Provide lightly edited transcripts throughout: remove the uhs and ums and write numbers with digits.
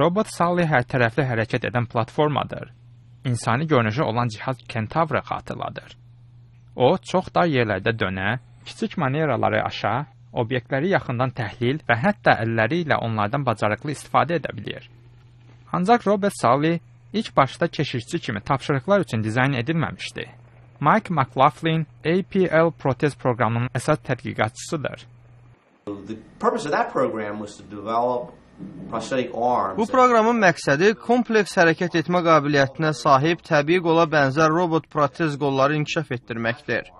Robot Sally hər tərəfli hərəkət edən platformadır. İnsani görünüşü olan cihaz Kentavra xatırladır. O, çox dar yerlərdə dönə, kiçik manevraları aşa, obyektləri yaxından təhlil və hətta əlləri ilə onlardan bacarıqlı istifadə edə bilir. Ancaq Robot Sally ilk başda keşişçi kimi tapşırıqlar üçün dizayn edilməmişdi. Mike McLaughlin APL protez proqramının əsas tədqiqatçısıdır. Bu proqramın məqsədi kompleks hərəkət etmə qabiliyyətinə sahib təbii qola bənzər robot protez qolları inkişaf etdirməkdir.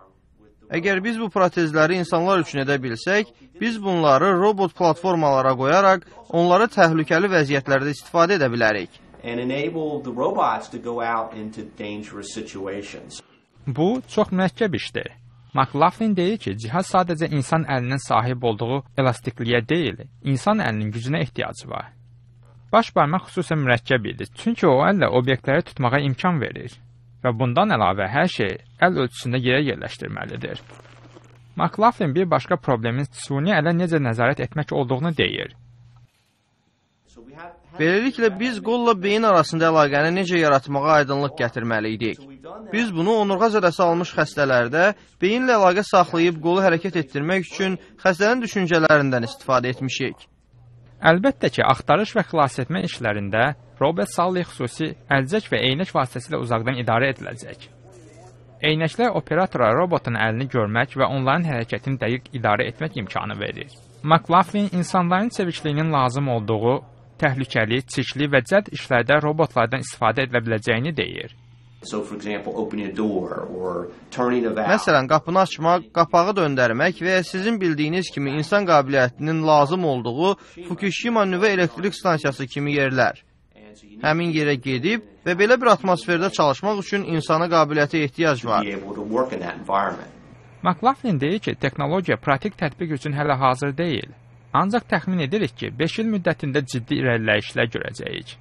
Əgər biz bu protezləri insanlar üçün edə bilsək, biz bunları robot platformalara qoyaraq onları təhlükəli vəziyyətlərdə istifadə edə bilərik. Bu, çox mürəkkəb işdir. McLaughlin deyir ki, cihaz sadəcə insan əlinin sahib olduğu elastikliyə deyil, insan əlinin gücünə ehtiyacı var. Baş barmaq xüsusən mürəkkəb idi, çünki o əllə obyektləri tutmağa imkan verir və bundan əlavə hər şey əl ölçüsündə yerə yerləşdirməlidir. McLaughlin bir başqa problemin suni ələ necə nəzarət etmək olduğunu deyir. Beləliklə, biz qolla beyin arasında əlaqəni necə yaratmağa aydınlıq gətirməliydik. Biz bunu onurğa zədəsi almış xəstələrdə beyinlə əlaqə saxlayıb qolu hərəkət etdirmək üçün xəstənin düşüncələrindən istifadə etmişik. Əlbəttə ki, axtarış və xilas etmə işlərində Robot Sally xüsusi əlcək və eynək vasitəsilə uzaqdan idarə ediləcək. Eynəklər operatora robotun əlini görmək və onların hərəkətini dəqiq idarə etmək imkanı verir. McLaughlin insanların çevikliğinin lazım olduğu təhlükəli, çirkli və cəld işlərdə robotlardan istifadə edilə biləcəyini deyir. Məsələn, qapını açmaq, qapağı döndərmək və sizin bildiyiniz kimi insan qabiliyyətinin lazım olduğu Fukushima nüvə elektrik stansiyası kimi yerlər. Həmin yerə gedib və belə bir atmosferdə çalışmaq üçün insana qabiliyyətə ehtiyac var. McLaughlin deyir ki, texnologiya praktik tətbiq üçün hələ hazır deyil. Ancaq təxmin edirik ki, 5 il müddətində ciddi irəliləyişlər görəcəyik.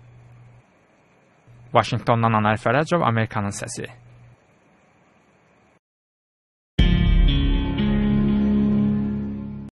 Vaşinqtondan Anar Fərəcov, Amerikanın Səsi.